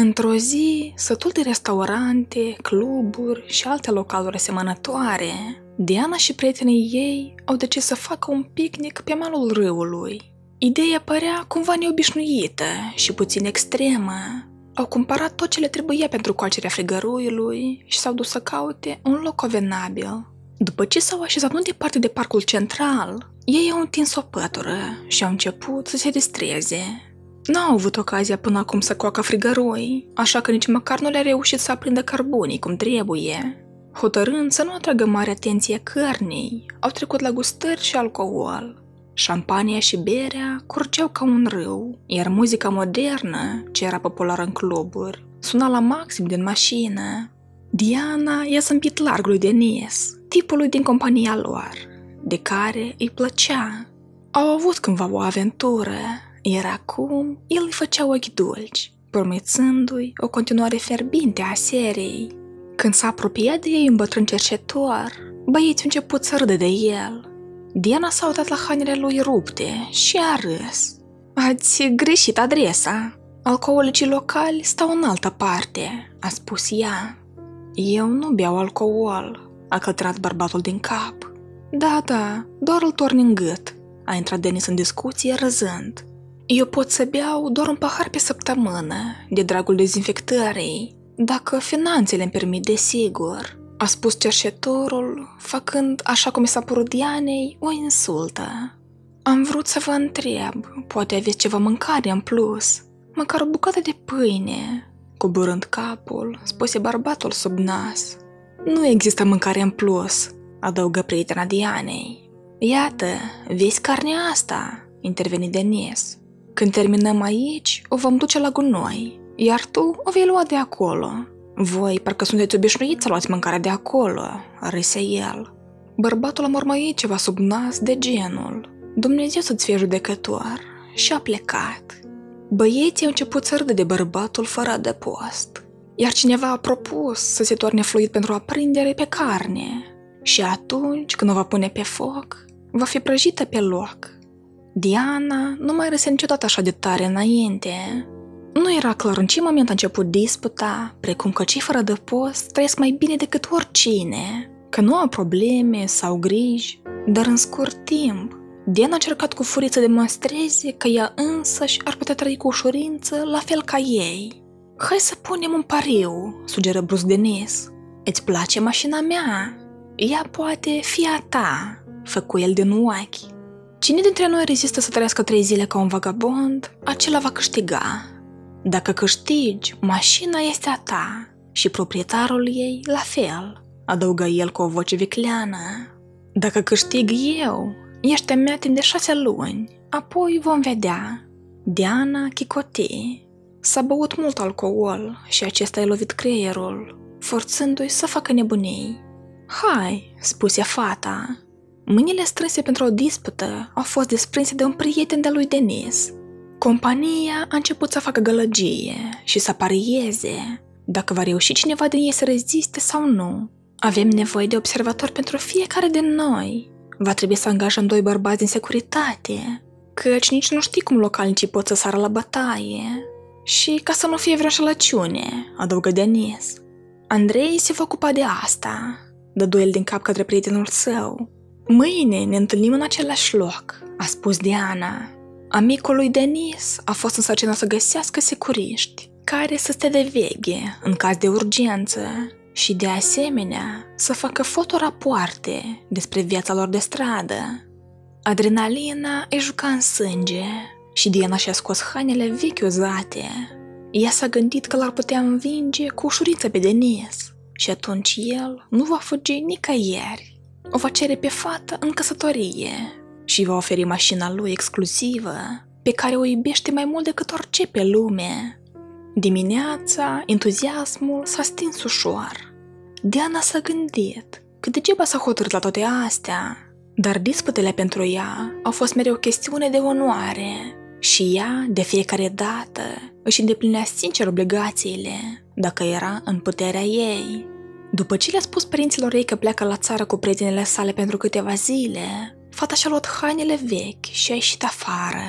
Într-o zi, sătul de restaurante, cluburi și alte localuri asemănătoare, Diana și prietenii ei au decis să facă un picnic pe malul râului. Ideea părea cumva neobișnuită și puțin extremă. Au cumpărat tot ce le trebuia pentru coacerea frigăruiului și s-au dus să caute un loc convenabil. După ce s-au așezat nu departe de parcul central, ei au întins o pătură și au început să se distreze. N-au avut ocazia până acum să coacă frigărui, așa că nici măcar nu le-a reușit să aprindă carbonii cum trebuie. Hotărând să nu atragă mare atenție cărnii, au trecut la gustări și alcool. Șampania și berea curgeau ca un râu, iar muzica modernă, ce era populară în cluburi, suna la maxim din mașină. Diana i-a zâmbit larg lui Denis, tipului din compania lor, de care îi plăcea. Au avut cândva o aventură, iar acum el îi făcea ochi dulci, promițându-i o continuare fierbinte a seriei. Când s-a apropiat de ei un bătrân cercetor, băieții au început să râdă de el. Diana s-a uitat la hainele lui rupte și a râs. "Ați greșit adresa. Alcoolicii locali stau în altă parte," a spus ea. "Eu nu beau alcool," a căltrat bărbatul din cap. Da, doar îl torni în gât," a intrat Denis în discuție râzând. "Eu pot să beau doar un pahar pe săptămână, de dragul dezinfectării, dacă finanțele îmi permit, desigur," a spus cerșetorul, făcând, așa cum i s-a părut Dianei, o insultă. "Am vrut să vă întreb, poate aveți ceva mâncare în plus? Măcar o bucată de pâine," coborând capul, spuse bărbatul sub nas. "Nu există mâncare în plus," adăugă prietena Dianei. "Iată, vezi carnea asta," interveni Denis. "Când terminăm aici, o vom duce la gunoi, iar tu o vei lua de acolo. Voi parcă sunteți obișnuiți să luați mâncarea de acolo," râse el. Bărbatul a mormăit ceva sub nas de genul: "Dumnezeu să-ți fie judecător," și a plecat. Băieții au început să râdă de bărbatul fără adăpost, iar cineva a propus să se toarne fluid pentru aprindere pe carne și atunci când o va pune pe foc, va fi prăjită pe loc. Diana nu mai râse niciodată așa de tare înainte. Nu era clar în ce moment a început disputa, precum că cei fără adăpost trăiesc mai bine decât oricine, că nu au probleme sau griji, dar în scurt timp, Diana a încercat cu furie să demonstreze că ea însăși ar putea trăi cu ușurință la fel ca ei. "Hai să punem un pariu," sugeră brusc Denis. "Îți place mașina mea? Ea poate fi a ta," făcu el din ochi. "Cine dintre noi rezistă să trăiască 3 zile ca un vagabond, acela va câștiga. Dacă câștigi, mașina este a ta și proprietarul ei la fel," adăugă el cu o voce vicleană. "Dacă câștig eu, ești a mea timp de 6 luni, apoi vom vedea." Diana chicote. S-a băut mult alcool și acesta i-a lovit creierul, forțându-i să facă nebunii. "Hai," spuse fata. Mâinile strânse pentru o dispută au fost desprinse de un prieten de-a lui Denis. Compania a început să facă gălăgie și să parieze dacă va reuși cineva din ei să reziste sau nu. "Avem nevoie de observatori pentru fiecare din noi. Va trebui să angajăm 2 bărbați din securitate, căci nici nu știi cum localnicii pot să sară la bătaie. Și ca să nu fie vreo înșelăciune," adăugă Denis. "Andrei se va ocupa de asta," dădu el din cap către prietenul său. "Mâine ne întâlnim în același loc," a spus Diana. Amicul lui Denis a fost însărcinat să găsească securiști care să stea de veghe în caz de urgență și de asemenea să facă fotorapoarte despre viața lor de stradă. Adrenalina îi juca în sânge și Diana și-a scos hainele vechi uzate. Ea s-a gândit că l-ar putea învinge cu ușurință pe Denis și atunci el nu va fugi nicăieri. O va cere pe fată în căsătorie și va oferi mașina lui exclusivă, pe care o iubește mai mult decât orice pe lume. Dimineața, entuziasmul s-a stins ușor. Diana s-a gândit că degeaba s-a hotărât la toate astea, dar disputele pentru ea au fost mereu o chestiune de onoare și ea, de fiecare dată, își îndeplinea sincer obligațiile, dacă era în puterea ei. După ce le-a spus părinților ei că pleacă la țară cu prietenele sale pentru câteva zile, fata și-a luat hainele vechi și a ieșit afară.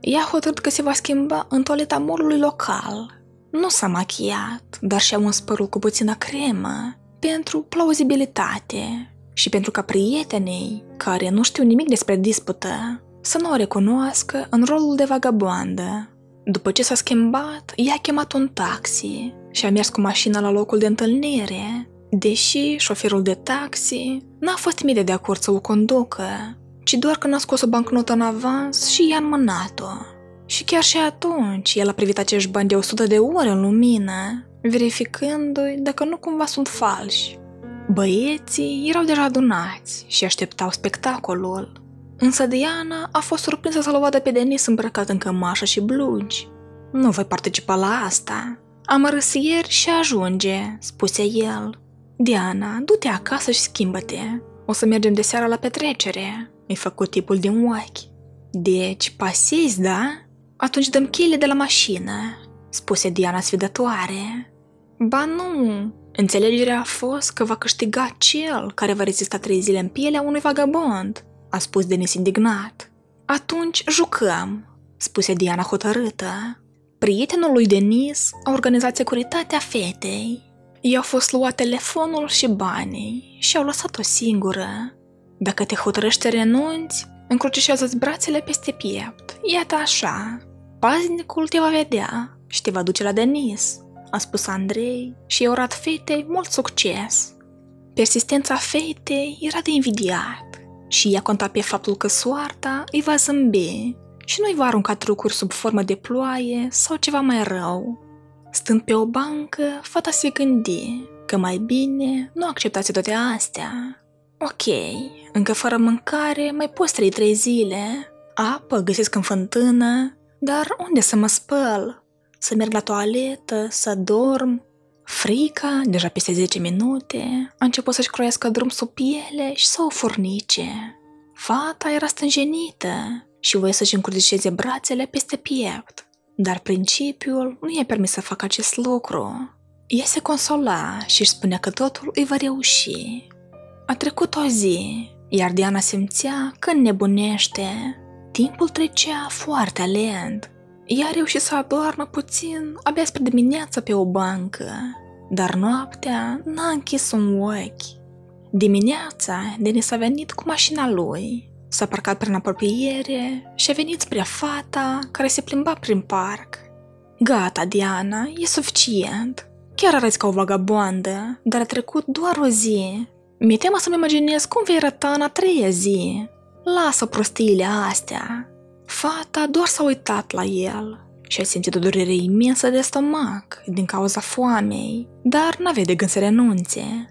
Ea a hotărât că se va schimba în toaleta molului local Nu s-a machiat, dar și-a uns părul cu puțină cremă, pentru plauzibilitate și pentru ca prietenei, care nu știu nimic despre dispută, să nu o recunoască în rolul de vagabondă. După ce s-a schimbat, ea a chemat un taxi și a mers cu mașina la locul de întâlnire, deși șoferul de taxi n-a fost imediat de acord să o conducă, ci doar când a scos o bancnotă în avans și i-a înmânat-o. Și chiar și atunci, el a privit acești bani de 100 de ore în lumină, verificându-i dacă nu cumva sunt falși. Băieții erau deja adunați și așteptau spectacolul, însă Diana a fost surprinsă să-l vadă pe Denis îmbrăcat în cămașă și blugi. "Nu voi participa la asta. Am râs ieri și ajunge," spuse el. "Diana, du-te acasă și schimbă-te. O să mergem de seara la petrecere," îi făcut tipul din ochi. "Deci, pasezi, da? Atunci dăm cheile de la mașină," spuse Diana sfidătoare. "Ba nu!" Înțelegerea a fost că va câștiga cel care va rezista 3 zile în pielea unui vagabond, a spus Denis indignat. "Atunci jucăm," spuse Diana hotărâtă. Prietenul lui Denis a organizat securitatea fetei. I-au fost luat telefonul și banii și au lăsat-o singură. "Dacă te hotărăști să renunți, încrucișează-ți brațele peste piept. Iată așa. Paznicul te va vedea și te va duce la Denis," a spus Andrei și i-a urat fetei mult succes. Persistența fetei era de invidiat și ea conta pe faptul că soarta îi va zâmbi și nu-i va arunca trucuri sub formă de ploaie sau ceva mai rău. Stând pe o bancă, fata se gândi că mai bine nu acceptați toate astea. "Ok, încă fără mâncare mai poți trăi 3 zile. Apă găsesc în fântână, dar unde să mă spăl? Să merg la toaletă, să dorm?" Frica, deja peste 10 minute, a început să-și croiască drum sub piele și să o furnice. Fata era stânjenită și voia să-și încrucișeze brațele peste piept, dar principiul nu i-a permis să facă acest lucru. Ea se consola și își spunea că totul îi va reuși. A trecut o zi, iar Diana simțea că nebunește. Timpul trecea foarte lent. Ea a reușit să adormă puțin abia spre dimineață pe o bancă, dar noaptea n-a închis un ochi. Dimineața, Denis a venit cu mașina lui, s-a parcat prin apropiere și a venit spre fata care se plimba prin parc. "Gata, Diana, e suficient. Chiar arăți ca o vagabondă, dar a trecut doar o zi. Mi-e teamă să-mi imaginez cum vei arăta în a 3-a zi. Lasă prostiile astea." Fata doar s-a uitat la el și a simțit o durere imensă de stomac din cauza foamei, dar n-avea de gând să renunțe.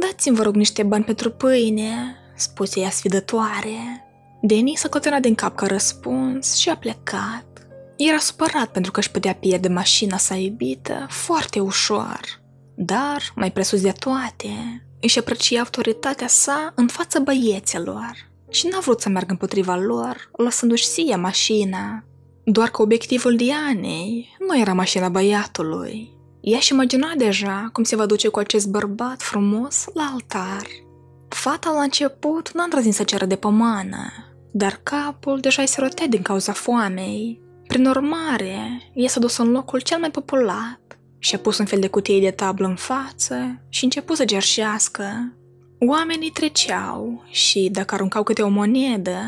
"Dați-mi, vă rog, niște bani pentru pâine," spuse ea sfidătoare. Denis a cotănat din cap ca răspuns și a plecat. Era supărat pentru că își putea pierde mașina sa iubită foarte ușor, dar, mai presus de toate, își aprecia autoritatea sa în fața băieților și n-a vrut să meargă împotriva lor, lăsându-și sie mașina. Doar că obiectivul Dianei nu era mașina băiatului. Ea și imagina deja cum se va duce cu acest bărbat frumos la altar. Fata la început n-a îndrăznit să ceară de pomană, dar capul deja îi se rotea din cauza foamei. Prin urmare, ea s-a dus în locul cel mai populat și a pus un fel de cutie de tablă în față și a început să cerșească. Oamenii treceau și, dacă aruncau câte o monedă,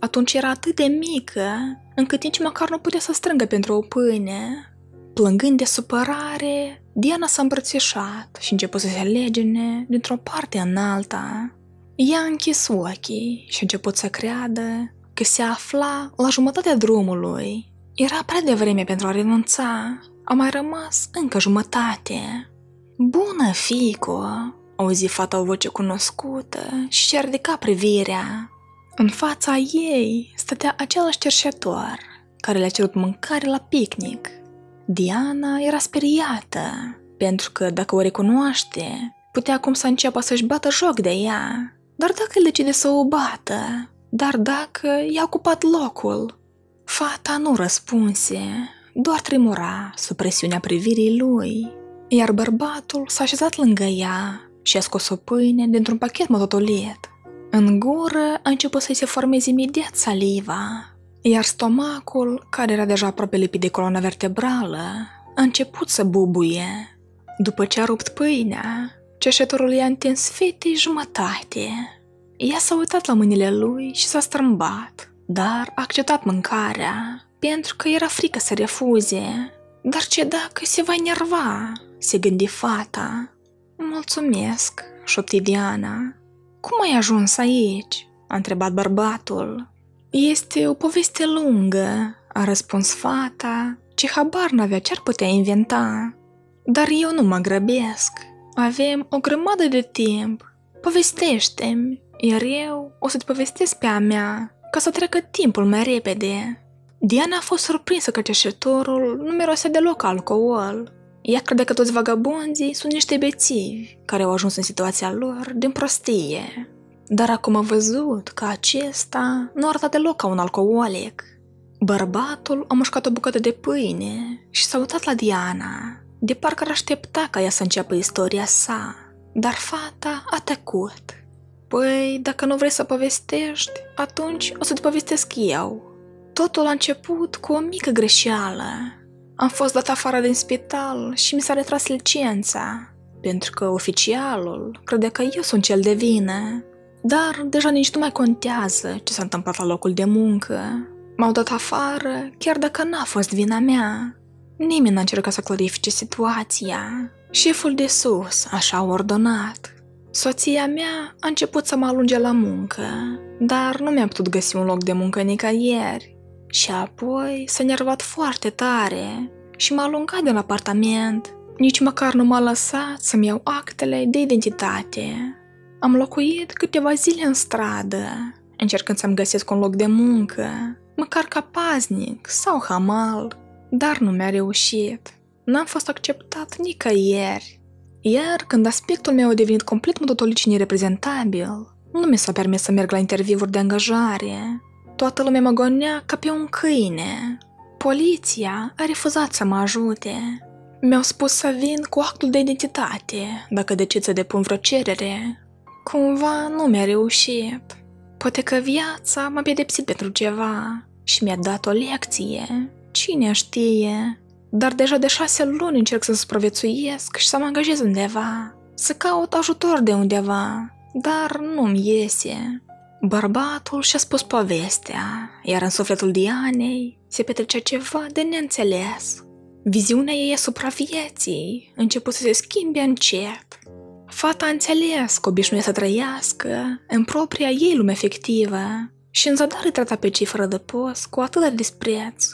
atunci era atât de mică, încât nici măcar nu putea să strângă pentru o pâine. Plângând de supărare, Diana s-a îmbrățișat și a început să se legene dintr-o parte în alta. Ea a închis ochii și a început să creadă că se afla la jumătatea drumului. Era prea devreme pentru a renunța, a mai rămas încă jumătate. "Bună, fiico!" auzi fata o voce cunoscută și și-a ridicat privirea. În fața ei stătea același cerșetor care le-a cerut mâncare la picnic. Diana era speriată, pentru că, dacă o recunoaște, putea acum să înceapă să-și bată joc de ea. Dar dacă el decide să o bată? Dar dacă i-a ocupat locul? Fata nu răspunse, doar tremura sub presiunea privirii lui, iar bărbatul s-a așezat lângă ea și a scos o pâine dintr-un pachet mototolit. În gură a început să-i se formeze imediat saliva, iar stomacul, care era deja aproape lipit de coloana vertebrală, a început să bubuie. După ce a rupt pâinea, cerșetorul i-a întins fetei jumătate. Ea s-a uitat la mâinile lui și s-a strâmbat, dar a acceptat mâncarea, pentru că era frică să refuze. Dar ce dacă se va enerva? Se gândi fata. Mulțumesc, șopti Diana. Cum ai ajuns aici? A întrebat bărbatul. Este o poveste lungă, a răspuns fata, ce habar n-avea ce-ar putea inventa. Dar eu nu mă grăbesc. Avem o grămadă de timp. Povestește-mi, iar eu o să-ți povestesc pe a mea, ca să treacă timpul mai repede. Diana a fost surprinsă că cerșetorul nu mirosea deloc alcool. Ea crede că toți vagabonzii sunt niște bețivi care au ajuns în situația lor din prostie. Dar acum a văzut că acesta nu arăta deloc ca un alcoolic. Bărbatul a mușcat o bucată de pâine și s-a uitat la Diana, de parcă ar aștepta ca ea să înceapă istoria sa. Dar fata a tăcut. Păi, dacă nu vrei să povestești, atunci o să-ți povestesc eu. Totul a început cu o mică greșeală. Am fost dat afară din spital și mi s-a retras licența, pentru că oficialul credea că eu sunt cel de vină. Dar deja nici nu mai contează ce s-a întâmplat la locul de muncă. M-au dat afară, chiar dacă n-a fost vina mea. Nimeni n-a încercat să clarifice situația. Șeful de sus așa a ordonat. Soția mea a început să mă alunge la muncă, dar nu mi-a putut găsi un loc de muncă nicăieri. Și apoi s-a enervat foarte tare și m-a alungat din apartament. Nici măcar nu m-a lăsat să-mi iau actele de identitate. Am locuit câteva zile în stradă, încercând să-mi găsesc un loc de muncă, măcar ca paznic sau hamal, dar nu mi-a reușit. N-am fost acceptat nicăieri. Iar când aspectul meu a devenit complet mutatolit și nereprezentabil, nu mi s-a permis să merg la interviuri de angajare. Toată lumea mă gonea ca pe un câine. Poliția a refuzat să mă ajute. Mi-au spus să vin cu actul de identitate, dacă decid să depun vreo cerere. Cumva nu mi-a reușit. Poate că viața m-a pedepsit pentru ceva și mi-a dat o lecție. Cine știe? Dar deja de 6 luni încerc să supraviețuiesc și să mă angajez undeva, să caut ajutor de undeva, dar nu-mi iese. Bărbatul și-a spus povestea, iar în sufletul Dianei se petrecea ceva de neînțeles. Viziunea ei asupra vieții început să se schimbe încet. Fata a înțeles că obișnuia să trăiască în propria ei lume fictivă și în zadar îi trata pe cei fără de post cu atât de dispreț.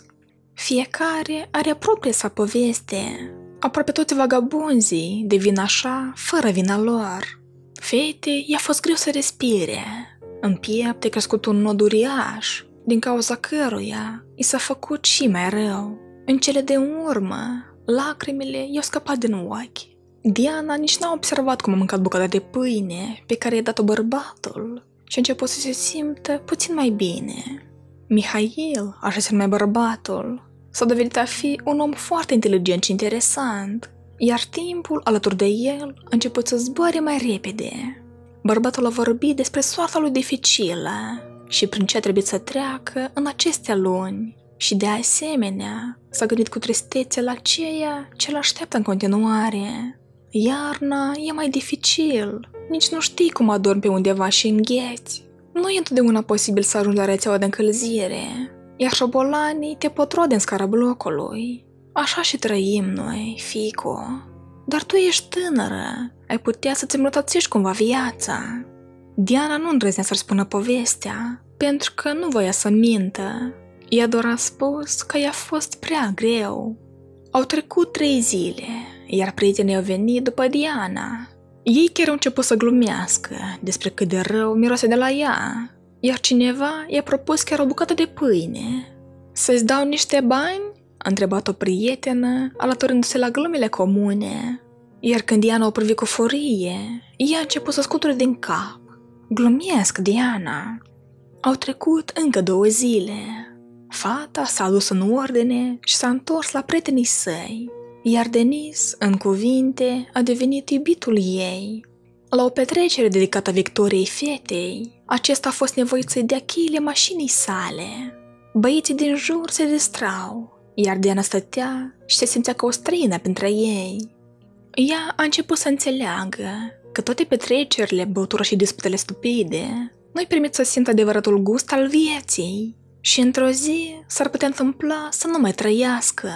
Fiecare are propria sa poveste. Aproape toți vagabonzii devin așa, fără vina lor. Fetei i-a fost greu să respire. În piept a crescut un nod uriaș, din cauza căruia i s-a făcut și mai rău. În cele de urmă, lacrimile i-au scăpat din ochi. Diana nici n-a observat cum a mâncat bucata de pâine pe care i-a dat-o bărbatul și a început să se simtă puțin mai bine. Mihail, așa se numea bărbatul, s-a dovedit a fi un om foarte inteligent și interesant, iar timpul alături de el a început să zboare mai repede. Bărbatul a vorbit despre soarta lui dificilă și prin ce a trebuit să treacă în aceste luni și, de asemenea, s-a gândit cu tristețe la ceea ce l-așteaptă în continuare. Iarna e mai dificil, nici nu știi cum adormi pe undeva și îngheți. Nu e întotdeauna posibil să ajungi la rețeaua de încălzire, iar șobolanii te pot rode în scara blocului. Așa și trăim noi, fico. Dar tu ești tânără, ai putea să-ți îmbunătățești cumva viața. Diana nu îndrăznea să-și spună povestea, pentru că nu voia să mintă. Ea doar a spus că i-a fost prea greu. Au trecut 3 zile, iar prietenii au venit după Diana. Ei chiar au început să glumească despre cât de rău miroase de la ea, iar cineva i-a propus chiar o bucată de pâine. Să-ți dau niște bani? A întrebat o prietenă, alăturându-se la glumele comune. Iar când Diana o privi cu furie, ea a început să scuture din cap. Glumesc, Diana! Au trecut încă 2 zile. Fata s-a adus în ordine și s-a întors la prietenii săi. Iar Denis, în cuvinte, a devenit iubitul ei. La o petrecere dedicată victoriei fetei, acesta a fost nevoit să-i dea cheile mașinii sale. Băieții din jur se distrau, iar Diana stătea și se simțea ca o străină pentru ei. Ea a început să înțeleagă că toate petrecerile, băutura și disputele stupide nu-i permit să simtă adevăratul gust al vieții și într-o zi s-ar putea întâmpla să nu mai trăiască.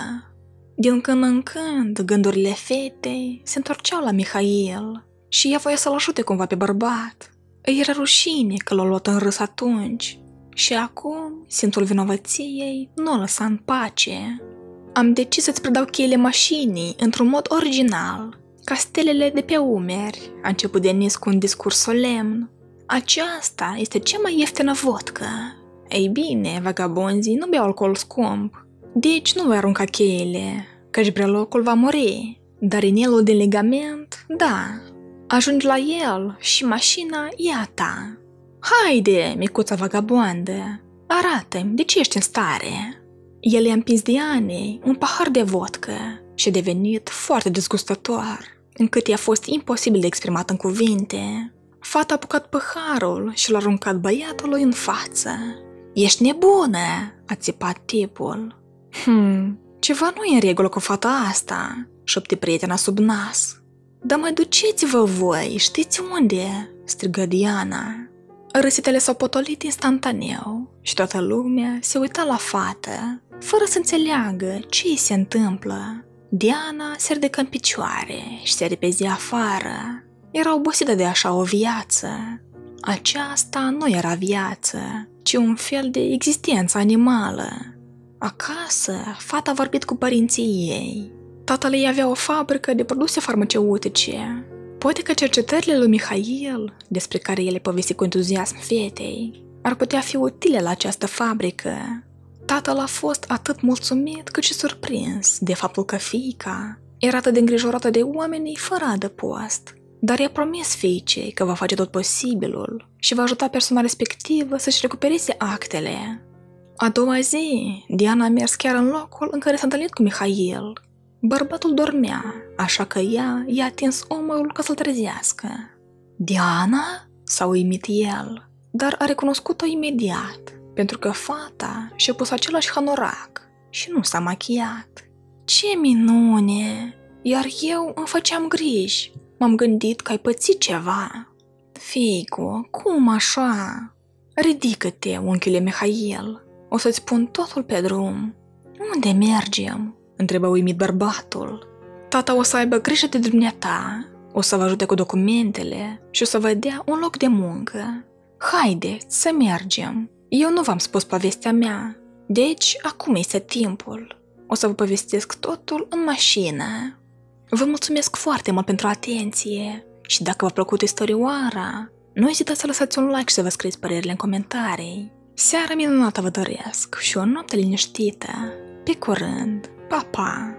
Din când în când, gândurile fetei se întorceau la Mihail și ea voia să-l ajute cumva pe bărbat. Îi era rușine că l-a luat în râs atunci și acum simțul vinovăției nu o lăsa în pace. Am decis să-ți predau cheile mașinii într-un mod original, ca stelele de pe umeri, a început Denis cu un discurs solemn. Aceasta este cea mai ieftină vodcă. Ei bine, vagabonzii nu beau alcool scump, deci nu voi arunca cheile, căci brelocul va muri, dar inelul de legament, da. Ajungi la el și mașina e a ta. Haide, micuța vagabondă, arată-mi de ce ești în stare. El i-a împins Dianei un pahar de vodcă și a devenit foarte dezgustător, încât i-a fost imposibil de exprimat în cuvinte. Fata a apucat paharul și l-a aruncat băiatului în față. Ești nebună!" a țipat tipul. Ceva nu e în regulă cu fata asta," șopte prietena sub nas. Dar mai duceți-vă voi, știți unde?" strigă Diana. Râsitele s-au potolit instantaneu și toată lumea se uita la fată, fără să înțeleagă ce îi se întâmplă. Diana se ridică în picioare și se repezi afară. Era obosită de așa o viață. Aceasta nu era viață, ci un fel de existență animală. Acasă, fata a vorbit cu părinții ei. Tatăl ei avea o fabrică de produse farmaceutice. Poate că cercetările lui Mihail, despre care el le povesti cu entuziasm fetei, ar putea fi utile la această fabrică. Tatăl a fost atât mulțumit cât și surprins de faptul că fiica era atât de îngrijorată de oamenii fără adăpost, dar i-a promis fiicei că va face tot posibilul și va ajuta persoana respectivă să-și recupereze actele. A doua zi, Diana a mers chiar în locul în care s-a întâlnit cu Mihail. Bărbatul dormea, așa că ea i-a atins omul ca să-l trezească. Diana? S-a uimit el, dar a recunoscut-o imediat, pentru că fata și-a pus același hanorac și nu s-a machiat. Ce minune! Iar eu îmi făceam griji. M-am gândit că ai pățit ceva. Fiico, cum așa? Ridică-te, unchiule Mihail. O să-ți pun totul pe drum. Unde mergem? Întrebă uimit bărbatul. Tata o să aibă grijă de dumneata. O să vă ajute cu documentele și o să vă dea un loc de muncă. Haideți să mergem. Eu nu v-am spus povestea mea. Deci, acum este timpul. O să vă povestesc totul în mașină. Vă mulțumesc foarte mult pentru atenție și dacă v-a plăcut istorioara, nu ezitați să lăsați un like și să vă scrieți părerile în comentarii. Seara minunată vă doresc și o noapte liniștită. Pe curând! Pa, pa!